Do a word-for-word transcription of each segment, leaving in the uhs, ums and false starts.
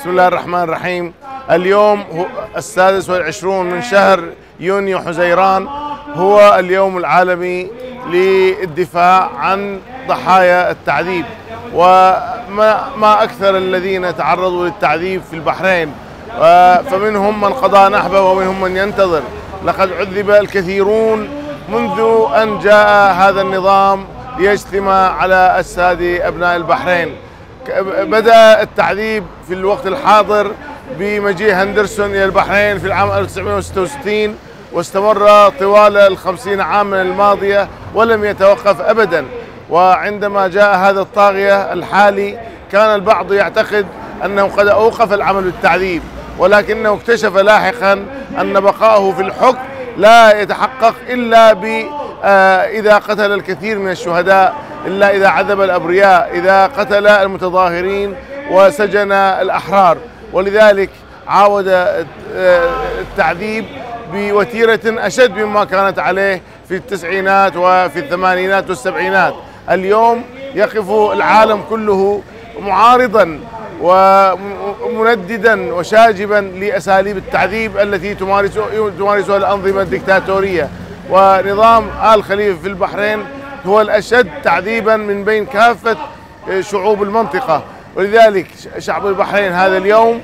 بسم الله الرحمن الرحيم. اليوم هو السادس والعشرون من شهر يونيو حزيران، هو اليوم العالمي للدفاع عن ضحايا التعذيب، وما أكثر الذين تعرضوا للتعذيب في البحرين، فمنهم من قضى نحبه ومنهم من ينتظر. لقد عذب الكثيرون منذ أن جاء هذا النظام ليجتمع على أجساد أبناء البحرين. بدأ التعذيب في الوقت الحاضر بمجيء هندرسون إلى البحرين في العام ألف وتسعمئة وستة وستين، واستمر طوال الخمسين عاما الماضية ولم يتوقف أبدا. وعندما جاء هذا الطاغية الحالي كان البعض يعتقد أنه قد أوقف العمل بالتعذيب، ولكنه اكتشف لاحقا أن بقاءه في الحكم لا يتحقق إلا إذا قتل الكثير من الشهداء، إلا إذا عذب الأبرياء، إذا قتل المتظاهرين وسجن الأحرار. ولذلك عاود التعذيب بوتيرة أشد مما كانت عليه في التسعينات وفي الثمانينات والسبعينات. اليوم يقف العالم كله معارضاً ومندداً وشاجباً لأساليب التعذيب التي تمارسها الأنظمة الدكتاتورية، ونظام آل خليفة في البحرين هو الأشد تعذيباً من بين كافة شعوب المنطقة. ولذلك شعب البحرين هذا اليوم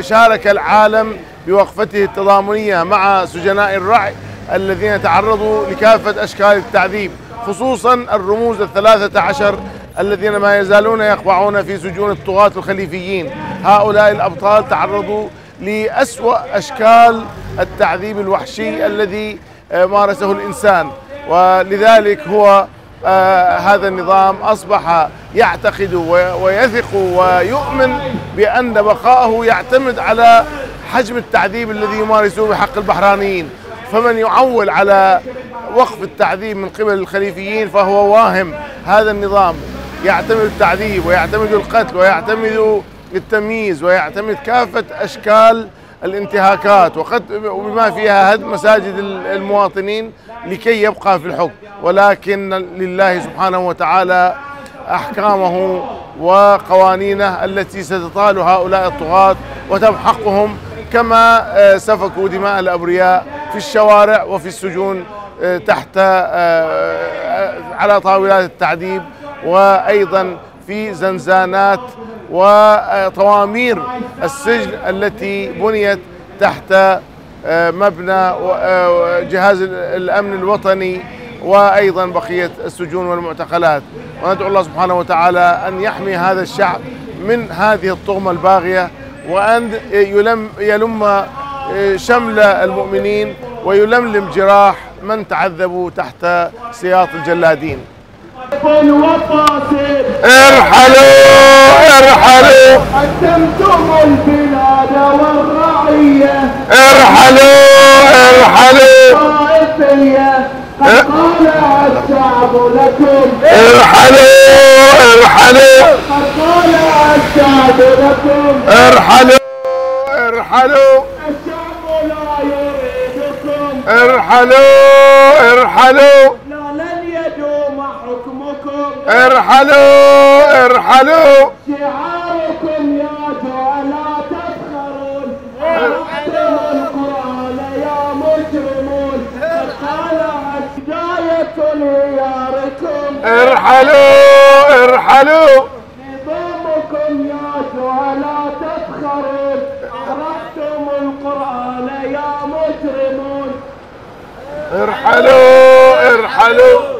شارك العالم بوقفته التضامنية مع سجناء الرعي الذين تعرضوا لكافة أشكال التعذيب، خصوصاً الرموز الثلاثة عشر الذين ما يزالون يقبعون في سجون الطغاة الخليفيين. هؤلاء الأبطال تعرضوا لأسوأ أشكال التعذيب الوحشي الذي مارسه الإنسان، ولذلك هو آه هذا النظام أصبح يعتقد ويثق ويؤمن بأن بقاءه يعتمد على حجم التعذيب الذي يمارسه بحق البحرانيين. فمن يعول على وقف التعذيب من قبل الخليفيين فهو واهم. هذا النظام يعتمد التعذيب ويعتمد القتل ويعتمد التمييز ويعتمد كافة أشكال الانتهاكات، وبما فيها هدم مساجد المواطنين لكي يبقى في الحكم. ولكن لله سبحانه وتعالى أحكامه وقوانينه التي ستطال هؤلاء الطغاة وتمحقهم، كما سفكوا دماء الأبرياء في الشوارع وفي السجون تحت على طاولات التعذيب، وأيضا في زنزانات وطوامير السجن التي بنيت تحت مبنى جهاز الأمن الوطني وأيضا بقية السجون والمعتقلات. وندعو الله سبحانه وتعالى أن يحمي هذا الشعب من هذه الطغمة الباغية، وأن يلم, يلم شمل المؤمنين ويلملم جراح من تعذبوا تحت سياط الجلادين. ارحلوا ارحلوا قدمتم البلاد والرعية، ارحلوا ارحلوا طائفية قد قالها الشعب لكم، ارحلوا ارحلوا قد قالها الشعب لكم، ارحلوا ارحلوا الشعب لا يريدكم، ارحلوا ارحلوا ارحلوا ارحلوا شعاركم يا جاء لا تسخرون، ارحلوا القرآن يا مجرمون، ارحلوا هداية لياركم، ارحلوا ارحلوا نظامكم يا جاء لا تسخرون، عرفتم القرآن يا مجرمون، ارحلوا ارحلوا